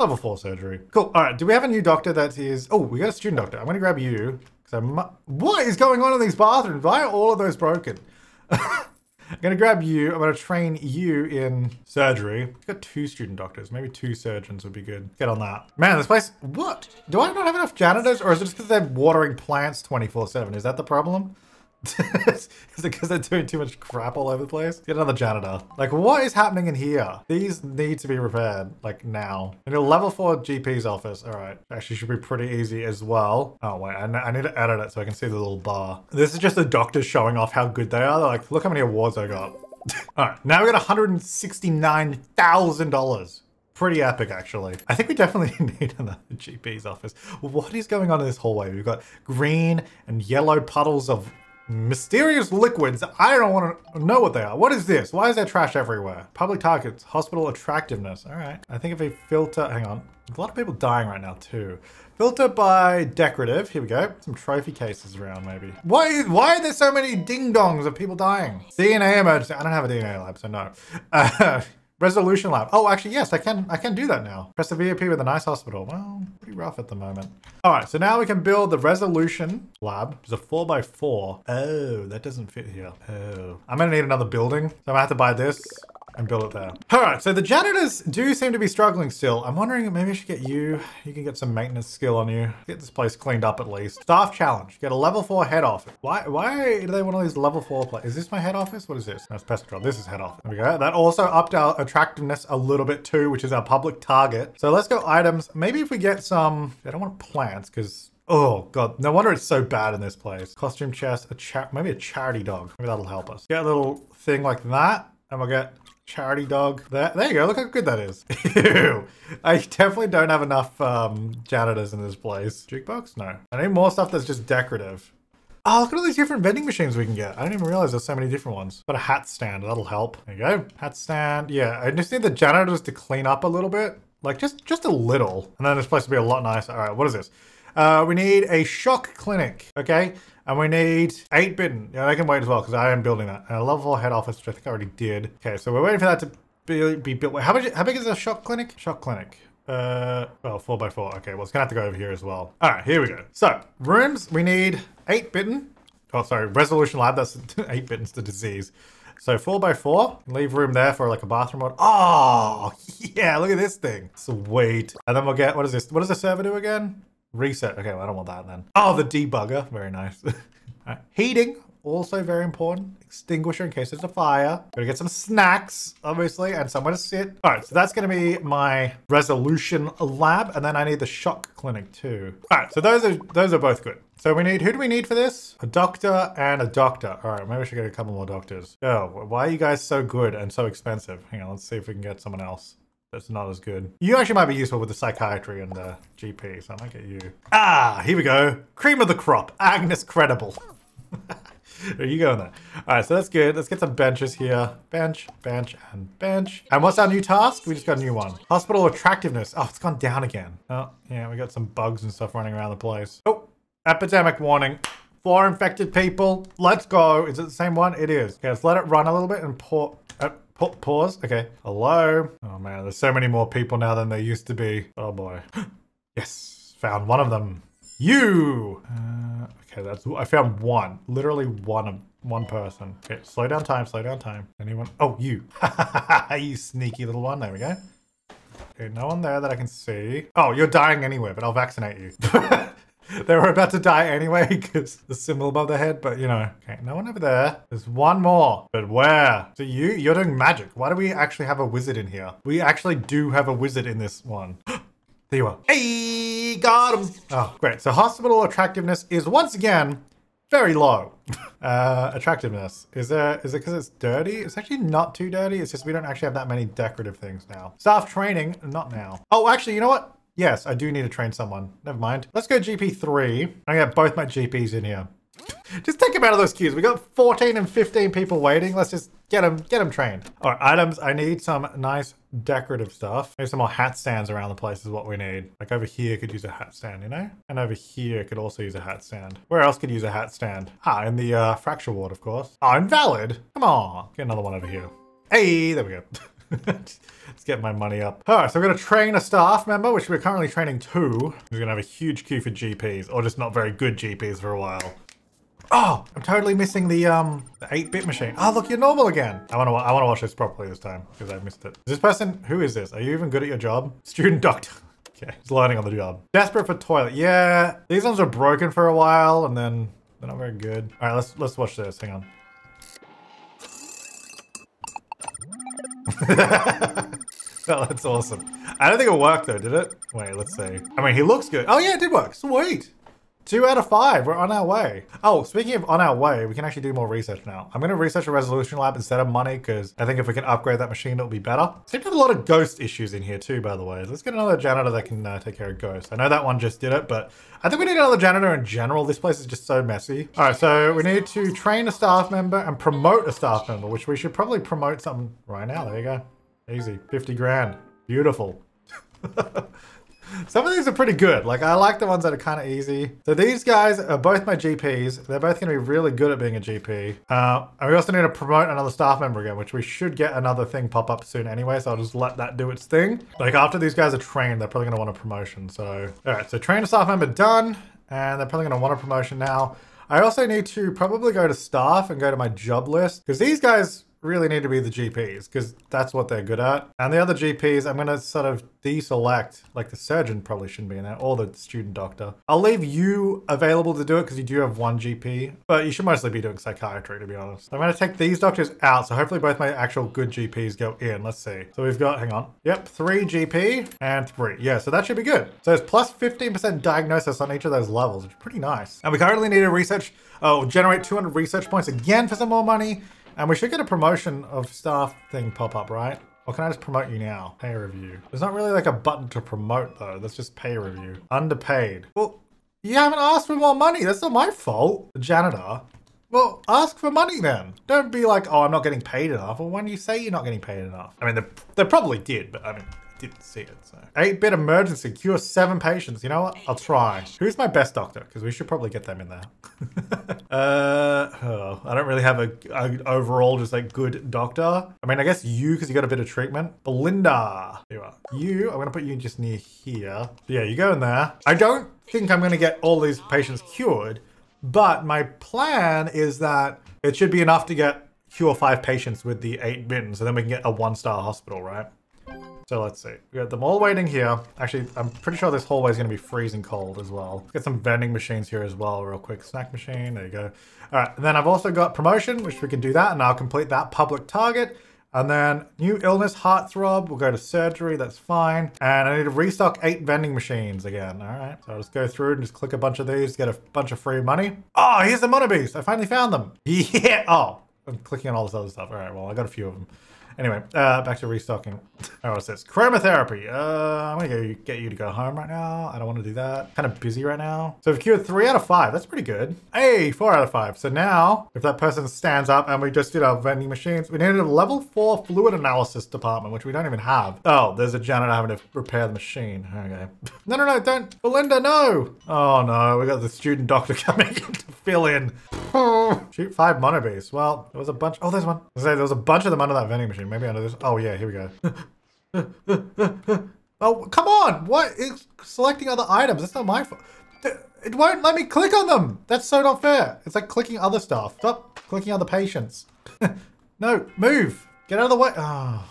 Level four surgery. Cool. All right. Do we have a new doctor that is? Oh, we got a student doctor. I'm gonna grab you. So mu... what is going on in these bathrooms? Why are all of those broken? I'm gonna grab you. I'm gonna train you in surgery. We've got two student doctors. Maybe two surgeons would be good. Get on that. Man, this place, what? Do I not have enough janitors, or is it just because they're watering plants twenty-four seven? Is that the problem? Is it because they're doing too much crap all over the place? Get another janitor. Like, what is happening in here? These need to be repaired, like, now. And a level four G P's office. All right. Actually, should be pretty easy as well. Oh, wait. I, I need to edit it so I can see the little bar. This is just the doctors showing off how good they are. They're like, look how many awards I got. All right. Now we got one hundred sixty-nine thousand dollars. Pretty epic, actually. I think we definitely need another G P's office. What is going on in this hallway? We've got green and yellow puddles of mysterious liquids. I don't want to know what they are. What is this? Why is there trash everywhere? Public targets, hospital attractiveness. All right. I think if we filter, hang on. There's a lot of people dying right now too. Filter by decorative. Here we go. Some trophy cases around maybe. Why, why are there so many ding-dongs of people dying? D N A emergency. I don't have a D N A lab, so no. Uh, resolution lab. Oh, actually, yes, I can I can do that now. Press the V I P with a nice hospital. Well, pretty rough at the moment. All right, so now we can build the resolution lab. It's a four by four. Oh, that doesn't fit here. Oh, I'm gonna need another building. So I'm gonna have to buy this and build it there. All right, so the janitors do seem to be struggling still. I'm wondering if maybe I should get you. You can get some maintenance skill on you. Get this place cleaned up at least. Staff challenge, get a level four head office. Why Why do they want all these level four play? Is this my head office? What is this? That's pest control. This is head office. There we go. That also upped our attractiveness a little bit too, which is our public target. So let's go items. Maybe if we get some, I don't want plants because, oh God, no wonder it's so bad in this place. Costume chest, a cha maybe a charity dog. Maybe that'll help us. Get a little thing like that and we'll get charity dog. There, there you go. Look how good that is. Ew. I definitely don't have enough um, janitors in this place. Jukebox? No. I need more stuff that's just decorative. Oh, look at all these different vending machines we can get. I didn't even realize there's so many different ones. Got a hat stand. That'll help. There you go. Hat stand. Yeah, I just need the janitors to clean up a little bit. Like just, just a little. And then this place will be a lot nicer. All right, what is this? Uh, we need a shock clinic, okay? And we need eight bitten. Yeah, they can wait as well because I am building that. And a level four head office, which I think I already did. Okay, so we're waiting for that to be, be built. How big, how big is a shock clinic? Shock clinic. Uh, well, four by four. Okay, well, it's gonna have to go over here as well. All right, here we go. So rooms, we need eight bitten. Oh, sorry, resolution lab, that's eight bittens to disease. So four by four, leave room there for like a bathroom or, oh, yeah, look at this thing. Sweet. And then we'll get, what is this? What does the server do again? Reset. Okay, well, I don't want that then. Oh, the debugger. Very nice. All right. Heating, also very important. Extinguisher in case there's a fire. Gotta get some snacks, obviously, and somewhere to sit. All right, so that's gonna be my resolution lab, and then I need the shock clinic too. All right, so those are those are both good. So we need, who do we need for this? A doctor and a doctor. All right, maybe we should get a couple more doctors. Oh, why are you guys so good and so expensive? Hang on, let's see if we can get someone else that's not as good. You actually might be useful with the psychiatry and the G P, so I might get you. Ah, here we go. Cream of the crop, Agnes Credible. There you go in there. All right, so that's good. Let's get some benches here. Bench, bench, and bench. And what's our new task? We just got a new one. Hospital attractiveness. Oh, it's gone down again. Oh, yeah, we got some bugs and stuff running around the place. Oh, epidemic warning. Four infected people. Let's go. Is it the same one? It is. Okay, let's let it run a little bit and pour... Oh. Pause. Okay. Hello. Oh man, there's so many more people now than there used to be. Oh boy. Yes. Found one of them. You. Uh, okay, that's. I found one. Literally one. One person. Okay. Slow down time. Slow down time. Anyone? Oh, you. You sneaky little one. There we go. Okay, no one there that I can see. Oh, you're dying anyway, but I'll vaccinate you. They were about to die anyway because the symbol above the head, but you know. Okay, no one over there. There's one more, but where? So you, you're doing magic. Why do we actually have a wizard in here? We actually do have a wizard in this one. There you are. Hey, got him. Oh, great. So hospital attractiveness is once again very low. Uh, attractiveness. Is there, is it because it's dirty? It's actually not too dirty. It's just we don't actually have that many decorative things now. Staff training, not now. Oh, actually, you know what? Yes, I do need to train someone. Never mind. Let's go G P three. I got both my G Ps in here. Just take them out of those queues. We got fourteen and fifteen people waiting. Let's just get them, get them trained. All right, items. I need some nice decorative stuff. Maybe some more hat stands around the place is what we need. Like over here could use a hat stand, you know? And over here could also use a hat stand. Where else could use a hat stand? Ah, in the uh, fracture ward, of course. Oh, invalid. Come on. Get another one over here. Hey, there we go. Let's get my money up. All right, so we're going to train a staff member, which we're currently training two. We're going to have a huge queue for G Ps, or just not very good G Ps for a while. Oh, I'm totally missing the um eight bit machine. Oh, look, you're normal again. I want to I want to watch this properly this time because I missed it. Is this person, who is this? Are you even good at your job? Student doctor. Okay, he's learning on the job. Desperate for toilet. Yeah, these ones are broken for a while and then they're not very good. All right, let's let's watch this. Hang on. Oh, that's awesome. I don't think it worked though, did it? Wait, let's see. I mean, he looks good. Oh yeah, it did work. Sweet. Two out of five. We're on our way. Oh, speaking of on our way, we can actually do more research now. I'm going to research a resolution lab instead of money because I think if we can upgrade that machine, it'll be better. Seems to have a lot of ghost issues in here too, by the way. Let's get another janitor that can uh, take care of ghosts. I know that one just did it, but I think we need another janitor in general. This place is just so messy. All right, so we need to train a staff member and promote a staff member, which we should probably promote something right now. There you go. Easy. fifty grand. Beautiful. Some of these are pretty good. Like, I like the ones that are kind of easy. So these guys are both my G Ps. They're both going to be really good at being a G P. Uh, and we also need to promote another staff member again, which we should get another thing pop up soon anyway. So I'll just let that do its thing. Like, after these guys are trained, they're probably going to want a promotion. So, all right. So train a staff member done. And they're probably going to want a promotion now. I also need to probably go to staff and go to my job list. Because these guys really need to be the G Ps because that's what they're good at. And the other G Ps, I'm going to sort of deselect, like the surgeon probably shouldn't be in there, or the student doctor. I'll leave you available to do it because you do have one G P, but you should mostly be doing psychiatry, to be honest. I'm going to take these doctors out, so hopefully both my actual good G Ps go in. Let's see. So we've got, hang on, yep, three G P and three. Yeah, so that should be good. So it's plus fifteen percent diagnosis on each of those levels, which is pretty nice. And we currently need to research, oh, generate two hundred research points again for some more money. And we should get a promotion of staff thing pop up, right? Or can I just promote you now? Pay review. There's not really like a button to promote though. That's just pay review. Underpaid. Well, you haven't asked for more money. That's not my fault. The janitor. Well, ask for money then. Don't be like, oh, I'm not getting paid enough. Well, when do you say you're not getting paid enough? I mean, they, they probably did, but I mean, I didn't see it, so. eight bit emergency, cure seven patients. You know what? I'll try. Who's my best doctor? Because we should probably get them in there. Uh, oh, I don't really have a, a overall just like good doctor. I mean, I guess you, because you got a bit of treatment. Belinda, there you are. You, I'm going to put you just near here. Yeah, you go in there. I don't think I'm going to get all these patients cured, but my plan is that it should be enough to get cure five patients with the eight bins. So then we can get a one-star hospital, right? So let's see. We got them all waiting here. Actually, I'm pretty sure this hallway is going to be freezing cold as well. Let's get some vending machines here as well, real quick. Snack machine. There you go. All right. And then I've also got promotion, which we can do that. And I'll complete that public target. And then new illness, heartthrob. We'll go to surgery. That's fine. And I need to restock eight vending machines again. All right. So I'll just go through and just click a bunch of these, get a bunch of free money. Oh, here's the Monobeast. I finally found them. Yeah. Oh, I'm clicking on all this other stuff. All right. Well, I got a few of them. Anyway, uh, back to restocking. Oh, what's this? Chromotherapy. Uh, I'm gonna go get you to go home right now. I don't want to do that. Kind of busy right now. So we've cured three out of five. That's pretty good. Hey, four out of five. So now, if that person stands up and we just did our vending machines, we needed a level four fluid analysis department, which we don't even have. Oh, there's a janitor having to repair the machine. Okay. No, no, no, don't. Belinda, no. Oh no, we got the student doctor coming in to fill in. Shoot five Monobeasts. Well, there was a bunch. Oh, there's one. I was gonna say, there was a bunch of them under that vending machine. Maybe under this. Oh yeah, here we go. Oh, come on. What? It's selecting other items. That's not my fault. It won't let me click on them. That's so not fair. It's like clicking other stuff. Stop clicking other patients. No, move. Get out of the way. Oh.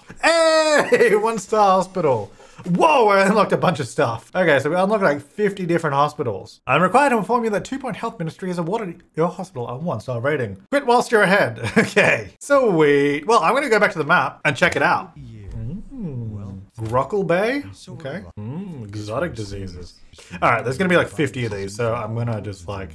Hey, one star hospital. Whoa, I unlocked a bunch of stuff. Okay, so we unlocked like fifty different hospitals. I'm required to inform you that Two Point Health Ministry has awarded your hospital a one-star rating. Quit whilst you're ahead. Okay, sweet. Well, I'm gonna go back to the map and check it out. Yeah. Mm. Well, Grockle Bay? Okay. Mm, exotic diseases. All right, there's gonna be like fifty of these, so I'm gonna just like...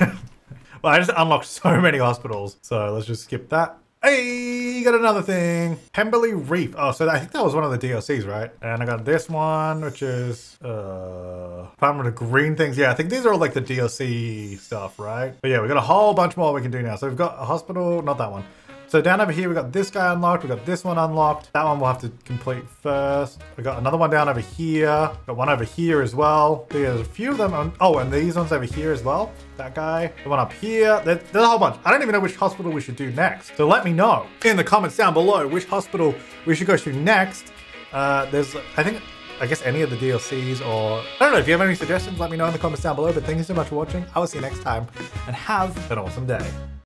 Well, I just unlocked so many hospitals, so let's just skip that. Hey, got another thing. Pemberley Reef. Oh, so I think that was one of the D L Cs, right? And I got this one, which is uh, Department of Green Things. Yeah, I think these are all like the D L C stuff, right? But yeah, we got a whole bunch more we can do now. So we've got a hospital, not that one. So down over here, we got this guy unlocked. We got this one unlocked. That one we'll have to complete first. We got another one down over here. Got one over here as well. There's a few of them. On, oh, and these ones over here as well. That guy. The one up here. There, there's a whole bunch. I don't even know which hospital we should do next. So let me know in the comments down below which hospital we should go to next. Uh, there's, I think, I guess any of the D L Cs, or I don't know. If you have any suggestions, let me know in the comments down below. But thank you so much for watching. I will see you next time, and have an awesome day.